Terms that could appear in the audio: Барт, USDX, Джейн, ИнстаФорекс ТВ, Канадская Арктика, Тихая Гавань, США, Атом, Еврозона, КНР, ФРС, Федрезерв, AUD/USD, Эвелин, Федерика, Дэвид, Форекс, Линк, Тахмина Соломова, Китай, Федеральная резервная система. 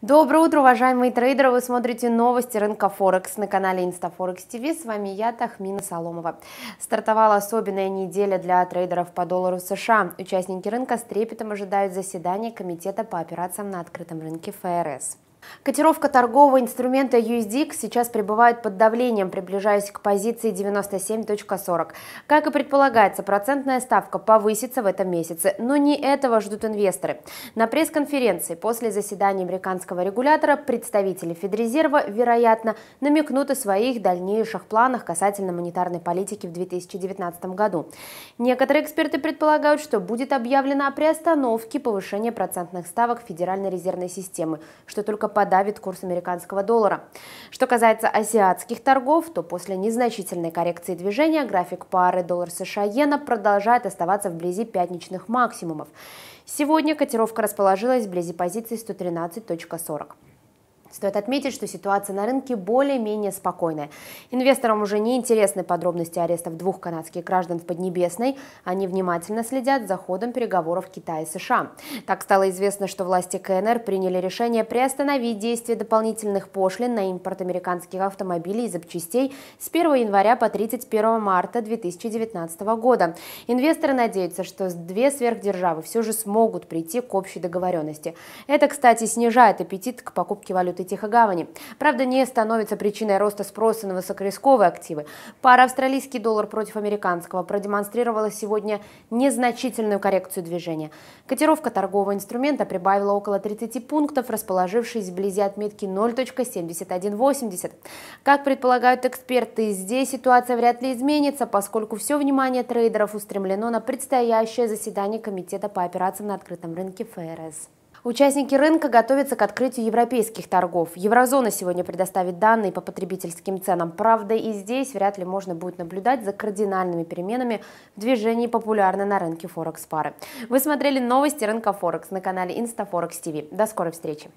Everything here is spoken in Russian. Доброе утро, уважаемые трейдеры! Вы смотрите новости рынка Форекс на канале ИнстаФорекс ТВ. С вами я, Тахмина Соломова. Стартовала особенная неделя для трейдеров по доллару США. Участники рынка с трепетом ожидают заседания Комитета по операциям на открытом рынке ФРС. Котировка торгового инструмента USDX сейчас пребывает под давлением, приближаясь к позиции 97.40. Как и предполагается, процентная ставка повысится в этом месяце, но не этого ждут инвесторы. На пресс-конференции после заседания американского регулятора представители Федрезерва, вероятно, намекнут о своих дальнейших планах касательно монетарной политики в 2019 году. Некоторые эксперты предполагают, что будет объявлено о приостановке повышения процентных ставок Федеральной резервной системы, что только подавит курс американского доллара. Что касается азиатских торгов, то после незначительной коррекции движения график пары доллар США-иена продолжает оставаться вблизи пятничных максимумов. Сегодня котировка расположилась вблизи позиции 113.40. Стоит отметить, что ситуация на рынке более-менее спокойная. Инвесторам уже не интересны подробности арестов двух канадских граждан в Поднебесной. Они внимательно следят за ходом переговоров Китая и США. Так стало известно, что власти КНР приняли решение приостановить действие дополнительных пошлин на импорт американских автомобилей и запчастей с 1 января по 31 марта 2019 года. Инвесторы надеются, что две сверхдержавы все же смогут прийти к общей договоренности. Это, кстати, снижает аппетит к покупке валюты Тихой гавани. Правда, не становится причиной роста спроса на высокорисковые активы. Пара австралийский доллар против американского продемонстрировала сегодня незначительную коррекцию движения. Котировка торгового инструмента прибавила около 30 пунктов, расположившись вблизи отметки 0.7180. Как предполагают эксперты, здесь ситуация вряд ли изменится, поскольку все внимание трейдеров устремлено на предстоящее заседание Комитета по операциям на открытом рынке ФРС. Участники рынка готовятся к открытию европейских торгов. Еврозона сегодня предоставит данные по потребительским ценам. Правда, и здесь вряд ли можно будет наблюдать за кардинальными переменами в движении популярной на рынке Форекс пары. Вы смотрели новости рынка Форекс на канале ИнстаФорекс ТВ. До скорой встречи!